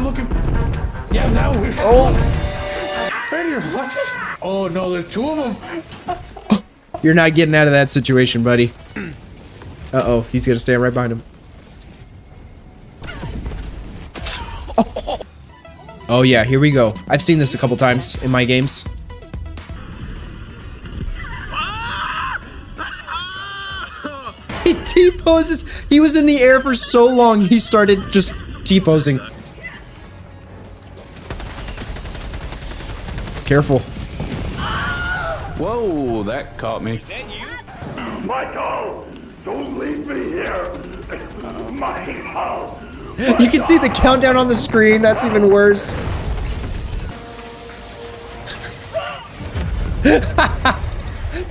we're looking. Yeah, now we're. Oh! Ready your flushes? Oh no, there's two of them. You're not getting out of that situation, buddy. Uh oh, he's gonna stand right behind him. Oh yeah, here we go. I've seen this a couple times in my games. He T-poses! He was in the air for so long, he started just T-posing. Careful. Whoa, that caught me. Michael! Don't leave me here! Michael! You can see the countdown on the screen. That's even worse.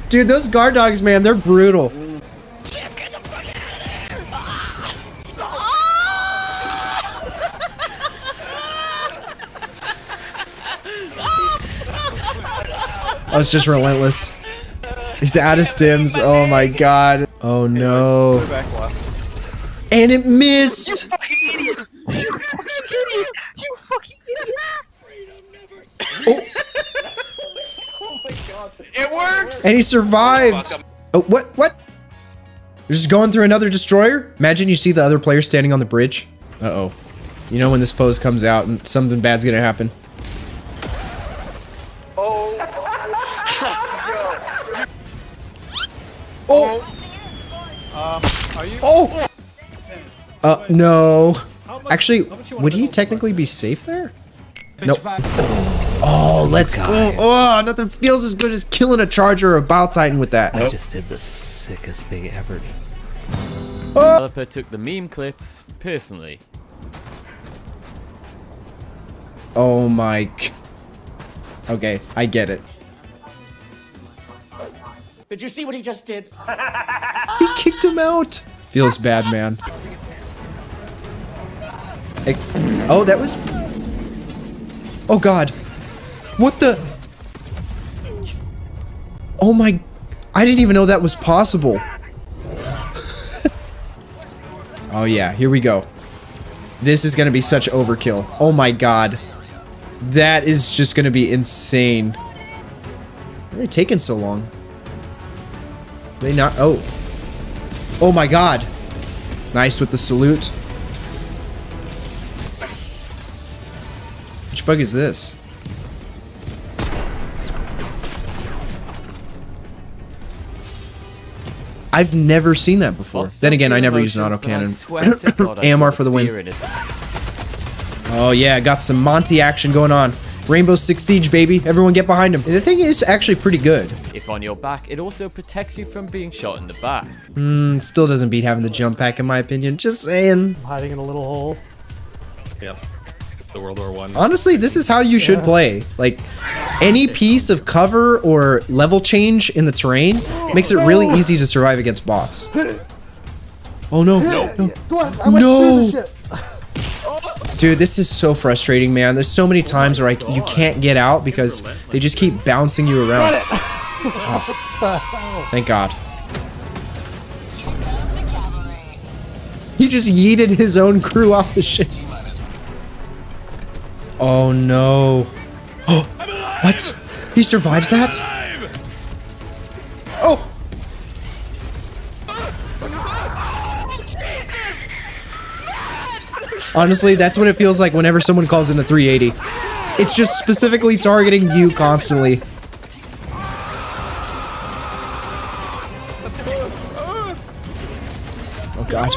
Dude, those guard dogs, man, they're brutal. Oh, it's just relentless. He's out of stims. Oh my god. Oh no. And it missed. It worked! And he survived! Oh, what? What? You're just going through another destroyer? Imagine you see the other player standing on the bridge. Uh-oh. You know when this pose comes out and something bad's gonna happen. Oh. Oh! Are you? Oh! No. Actually, would he technically be safe there? Nope. Oh, let's go. Oh, nothing feels as good as killing a charger or a Bile Titan with that. I just did the sickest thing ever. Oh. The developer took the meme clips personally. Oh my. Okay, I get it. Did you see what he just did? He kicked him out. Feels bad, man. Oh, that was. Oh god. What the? Oh my. I didn't even know that was possible. Oh yeah, here we go. This is gonna be such overkill. Oh my god. That is just gonna be insane. Why are they taking so long? Are they not? Oh. Oh my god. Nice with the salute. Which bug is this? I've never seen that before. Then again, I never used an autocannon. AMR for the win. Oh yeah, got some Monty action going on. Rainbow Six Siege, baby. Everyone get behind him. The thing is actually pretty good. If on your back, it also protects you from being shot in the back. Still doesn't beat having the jump pack in my opinion. Just saying. I'm hiding in a little hole. Yep. The World War I. Honestly, this is how you should play. Like, any piece of cover or level change in the terrain makes it really easy to survive against bots. Oh no! No! No! Dude, this is so frustrating, man. There's so many times where you can't get out because they just keep bouncing you around. Oh. Thank God. He just yeeted his own crew off the ship. Oh no. Oh, what? He survives that? Oh! Honestly, that's what it feels like whenever someone calls in a 380. It's just specifically targeting you constantly. Oh god.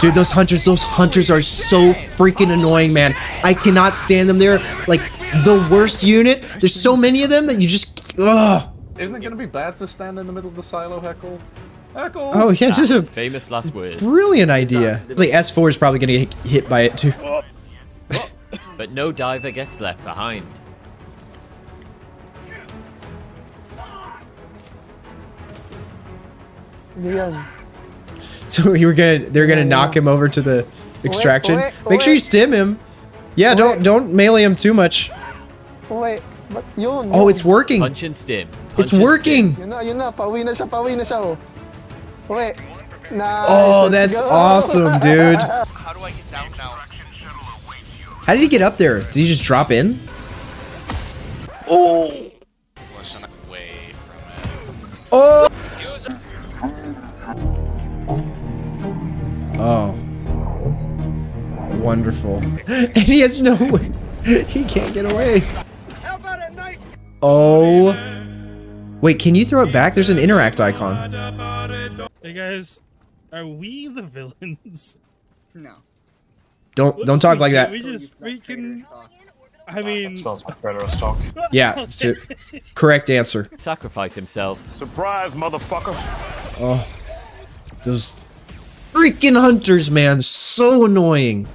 Dude, those hunters are so freaking annoying, man. I cannot stand them. They're like the worst unit. There's so many of them that you just, ugh. Isn't it gonna be bad to stand in the middle of the silo, heckle? Heckle! Oh yeah, this is a famous last word. Brilliant idea. Like S4 is probably gonna get hit by it too. But no diver gets left behind. Yeah. So they're gonna knock him over to the extraction. Make sure you stim him. Yeah, don't melee him too much. Oh, it's working. Punch and stim. It's working. Oh, that's awesome, dude. How did he get up there? Did he just drop in? Oh! Listen away from it. Oh! Oh. Wonderful. And he has no way. He can't get away. Oh. Wait, can you throw it back? There's an interact icon. Hey guys, are we the villains? No. Don't talk like that. We just freaking... I mean... Sounds like predator stock. Yeah, so, correct answer. Sacrifice himself. Surprise, motherfucker. Oh. Those freaking hunters, man. So annoying.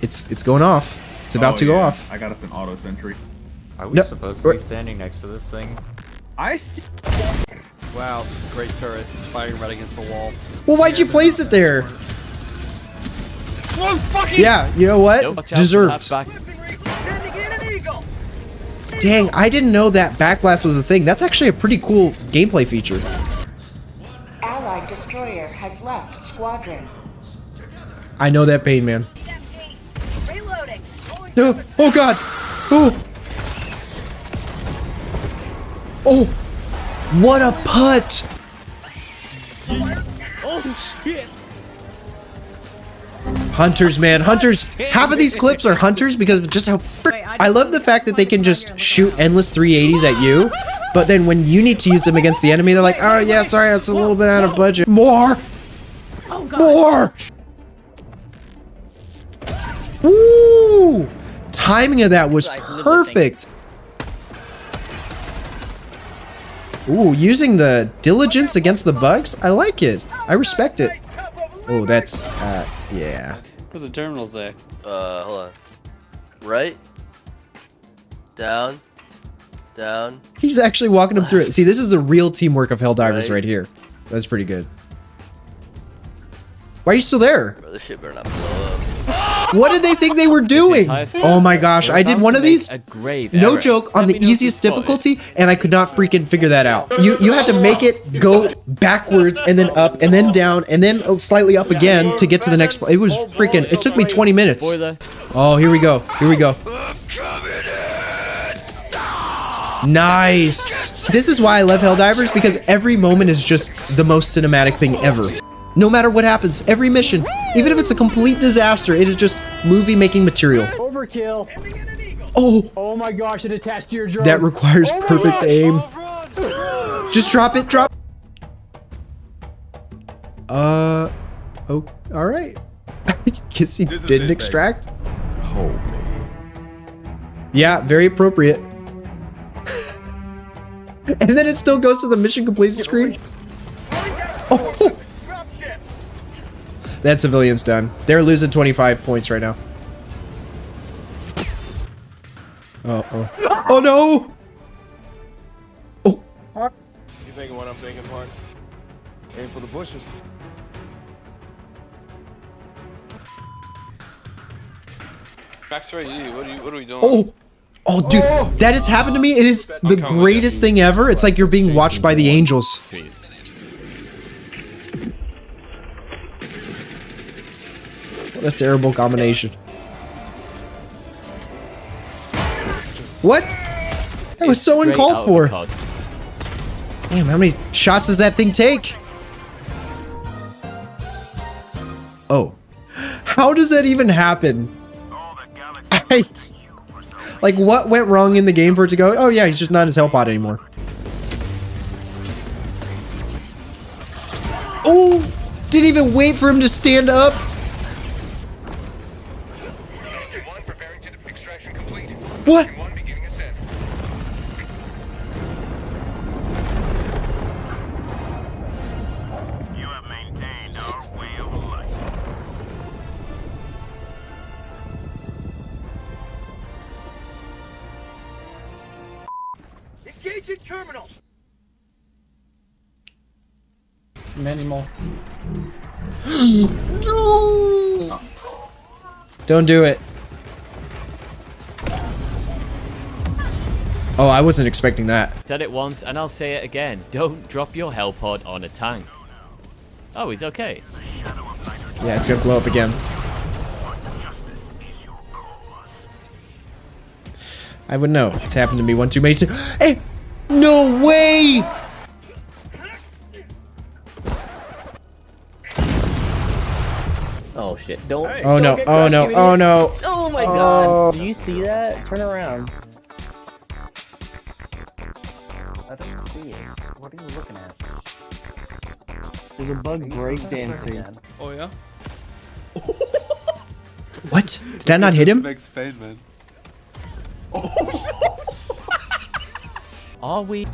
It's going off. It's about to go off. I got us an auto sentry. Are we supposed to be standing next to this thing? Wow, great turret. Firing right against the wall. Well, why'd you place it there? Whoa, fucking... Yeah, you know what? Nope. Deserved. Dang, I didn't know that backblast was a thing. That's actually a pretty cool gameplay feature. Allied destroyer has left squadron. I know that pain, man. No! Oh god! Oh! Oh! What a putt! Oh shit! Hunters, man, hunters. Half of these clips are hunters because of just how I love the fact that they can just shoot endless 380s at you, but then when you need to use them against the enemy, they're like, oh yeah, sorry, that's a little bit out of budget. More! Oh, God. More! Woo! Timing of that was perfect. Ooh, using the diligence against the bugs? I like it. I respect it. Oh, that's, yeah. What's the terminals there? Hold on. Right. Down. Down. He's actually walking him through it. See, this is the real teamwork of Helldivers right here. That's pretty good. Why are you still there? Bro, this shit better not blow up. What did they think they were doing? Oh my gosh, I did one of these. No joke, on the easiest difficulty, and I could not freaking figure that out. You had to make it go backwards and then up and then down and then slightly up again to get to the next place. It was freaking, it took me 20 minutes. Oh, here we go. Here we go. Nice. This is why I love Helldivers, because every moment is just the most cinematic thing ever. No matter what happens, every mission, even if it's a complete disaster, it is just movie-making material. Overkill. Oh! Oh my gosh, it attached to your drone. That requires perfect aim. Just drop it, drop. Oh, all right. I guess he didn't extract. Holy. Yeah, very appropriate. And then it still goes to the mission completed screen. Oh! That civilian's done. They're losing 25 points right now. Uh-oh. Oh, no! Oh. You thinking what I'm thinking, Mark? Aim for the bushes. Max, right you. What are we doing? Oh! Oh, dude, that has happened to me. It is the greatest thing ever. It's like you're being watched by the angels. What a terrible combination. What? That was so uncalled for. Damn, how many shots does that thing take? Oh. How does that even happen? Like, what went wrong in the game for it to go, oh yeah, he's just not his help pod anymore. Oh! Didn't even wait for him to stand up. What? You have maintained our way of life. Engaging terminal. Many more. No! Don't do it. Oh, I wasn't expecting that. Said it once, and I'll say it again. Don't drop your hell pod on a tank. Oh, he's okay. Yeah, it's gonna blow up again. I would know. It's happened to me one too many times. Hey! No way! Oh shit, don't. Oh no, oh no, oh no. Oh my god. Did you see that? Turn around. I don't see it. What are you looking at? There's a bug breakdancing. Oh yeah? What? Did that not hit him? Oh, no. Are we?